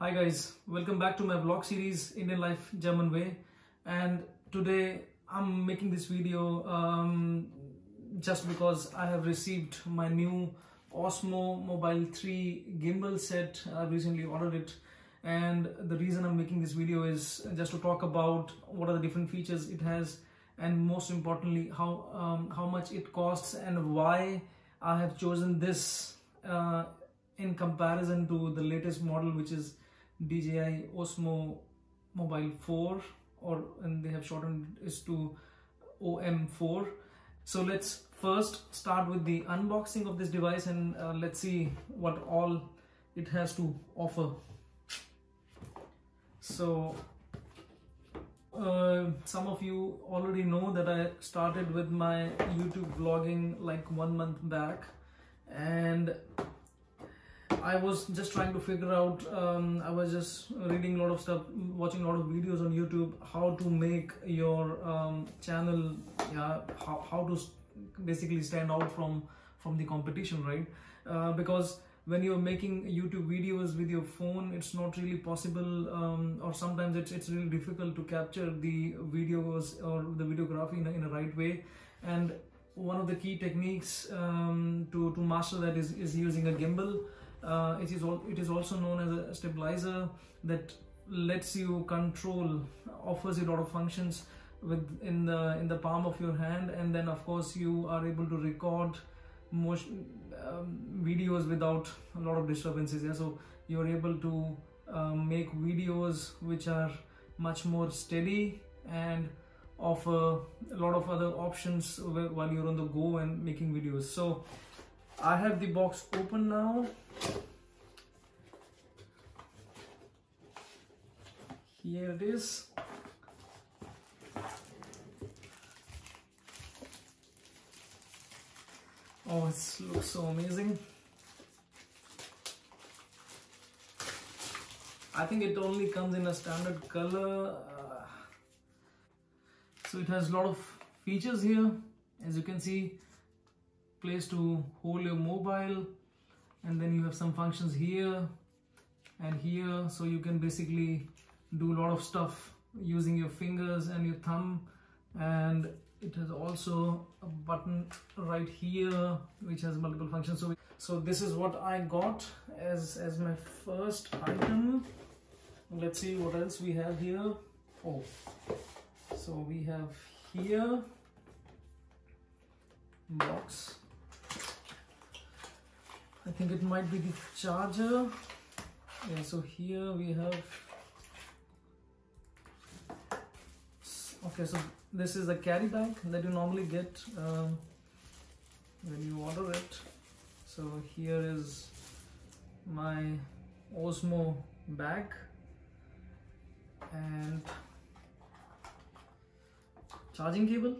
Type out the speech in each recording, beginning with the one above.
Hi guys, welcome back to my vlog series Indian Life German Way, and today I'm making this video just because I have received my new Osmo Mobile 3 gimbal set. I've recently ordered it, and the reason I'm making this video is just to talk about what are the different features it has, and most importantly how much it costs and why I have chosen this in comparison to the latest model, which is DJI Osmo Mobile 4, and they have shortened it to OM4. So let's first start with the unboxing of this device, and let's see what all it has to offer. So some of you already know that I started with my YouTube vlogging like 1 month back, and I was just trying to figure out, I was just reading a lot of stuff, watching a lot of videos on YouTube, how to make your channel, how to basically stand out from the competition, right? Because when you're making YouTube videos with your phone, it's not really possible, or sometimes it's really difficult to capture the videos or the videography in a right way. And one of the key techniques to master that is using a gimbal. It is also known as a stabilizer that lets you control, offers you a lot of functions in the palm of your hand, and then of course you are able to record motion videos without a lot of disturbances. Yeah, so you are able to make videos which are much more steady and offer a lot of other options while you're on the go and making videos. So I have the box open now. Here it is. Oh, it looks so amazing. I think it only comes in a standard color. So it has a lot of features here, as you can see. Place to hold your mobile, and then you have some functions here and here, so you can basically do a lot of stuff using your fingers and your thumb. And it has also a button right here which has multiple functions. So this is what I got as my first item. Let's see what else we have here. Oh, so we have here box. I think it might be the charger. Yeah, so here we have, okay, so this is a carry bag that you normally get when you order it. So here is my Osmo bag, and charging cable,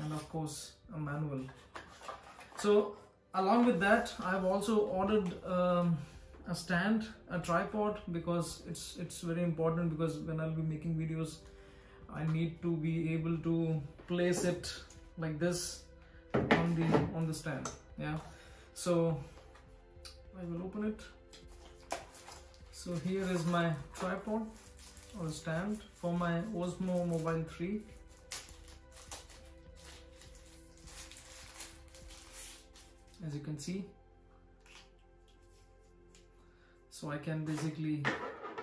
and of course a manual. So along with that, I've also ordered a stand, a tripod, because it's very important, because when I'll be making videos, I need to be able to place it like this on the stand. Yeah. So I will open it. So here is my tripod or stand for my Osmo Mobile 3. As you can see, so I can basically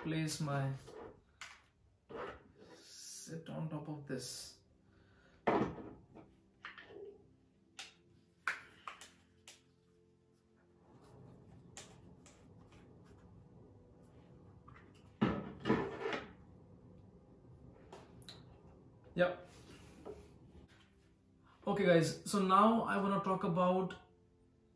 place my sit on top of this. Yep. Okay guys, so now I want to talk about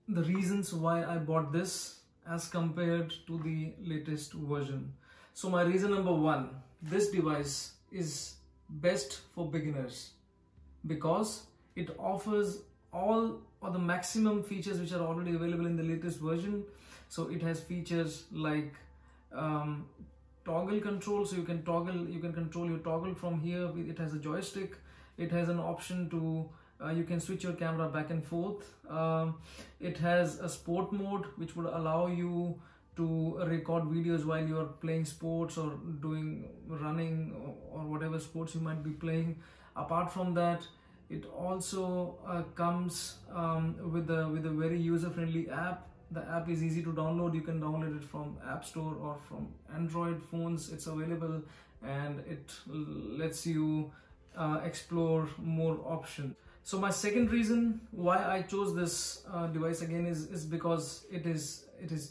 the reasons why I bought this as compared to the latest version. So my reason number one, this device is best for beginners because it offers all or the maximum features which are already available in the latest version. So it has features like toggle control, so you can control your toggle from here. It has a joystick, it has an option to you can switch your camera back and forth. It has a sport mode which would allow you to record videos while you are playing sports or doing running or whatever sports you might be playing. Apart from that, it also comes with a very user-friendly app. The app is easy to download. You can download it from App Store or from Android phones. It's available and it lets you explore more options. So my second reason why I chose this device again is because it is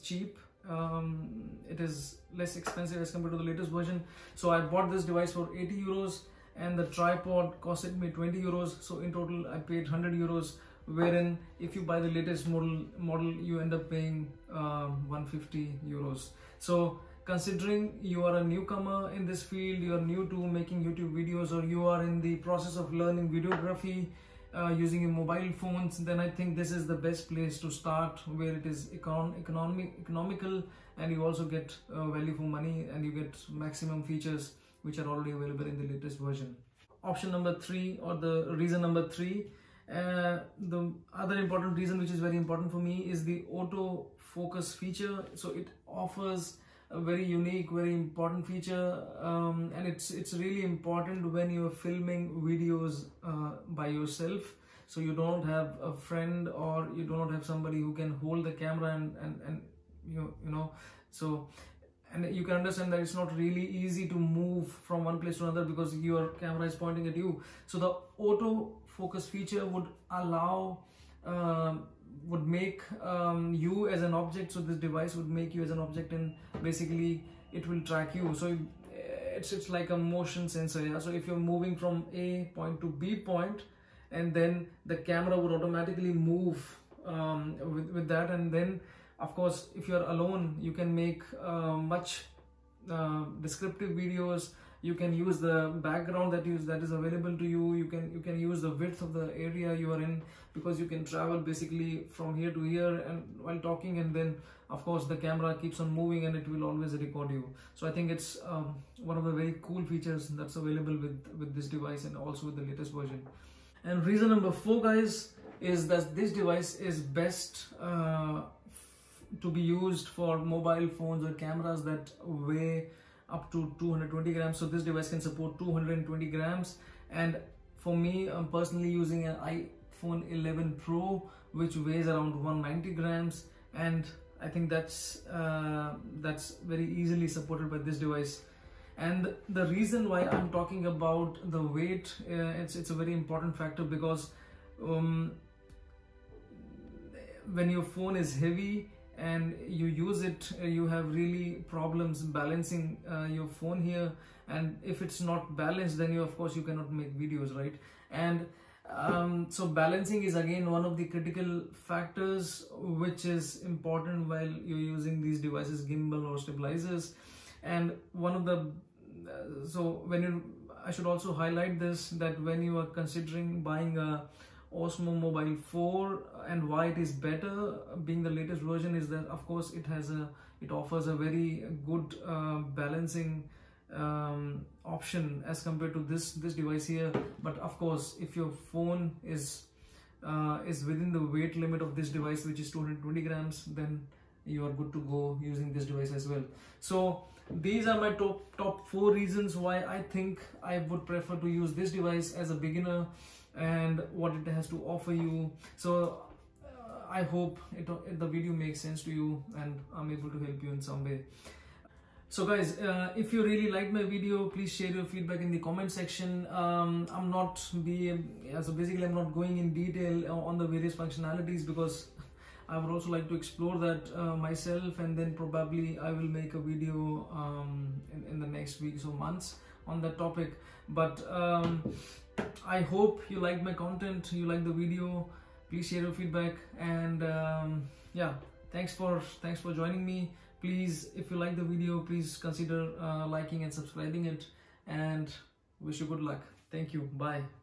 cheap. It is less expensive as compared to the latest version. So I bought this device for 80 euros and the tripod costed me 20 euros. So in total I paid 100 euros. Wherein if you buy the latest model you end up paying 150 euros. So considering you are a newcomer in this field, you are new to making YouTube videos, or you are in the process of learning videography using your mobile phones, then I think this is the best place to start, where it is economical and you also get value for money and you get maximum features which are already available in the latest version. Option number three, or the reason number three, the other important reason which is very important for me is the auto focus feature. So it offers a very unique, very important feature, and it's really important when you're filming videos by yourself. So you don't have a friend or you don't have somebody who can hold the camera and you know. So, and you can understand that it's not really easy to move from one place to another because your camera is pointing at you. So the auto focus feature would allow would make you as an object. So this device would make you as an object, and basically it will track you. So it's like a motion sensor, yeah? So if you're moving from A point to B point, and then the camera would automatically move with that. And then of course if you're alone, you can make much descriptive videos. You can use the background that is available to you. You can use the width of the area you are in, because you can travel basically from here to here and while talking, and then of course the camera keeps on moving and it will always record you. So I think it's one of the very cool features that's available with this device and also with the latest version. And reason number four, guys, is that this device is best to be used for mobile phones or cameras that weigh up to 220 grams. So this device can support 220 grams. And for me, I'm personally using an iPhone 11 Pro, which weighs around 190 grams. And I think that's very easily supported by this device. And the reason why I'm talking about the weight, it's a very important factor, because when your phone is heavy and you use it, you have really problems balancing your phone here, and if it's not balanced, then of course you cannot make videos, right? And so balancing is again one of the critical factors which is important while you're using these devices, gimbal or stabilizers. And one of the I should also highlight this, that when you are considering buying a Osmo Mobile 4 and why it is better being the latest version, is that of course it offers a very good balancing option as compared to this device here. But of course if your phone is within the weight limit of this device, which is 220 grams, then you are good to go using this device as well. So these are my top four reasons why I think I would prefer to use this device as a beginner and what it has to offer you. So I hope the video makes sense to you and I'm able to help you in some way. So guys, if you really liked my video, please share your feedback in the comment section. I'm not going in detail on the various functionalities because I would also like to explore that myself, and then probably I will make a video in the next weeks or months on that topic. But I hope you like my content, you like the video. Please share your feedback, and yeah, Thanks for joining me. Please, if you like the video, please consider liking and subscribing it, and wish you good luck. Thank you. Bye.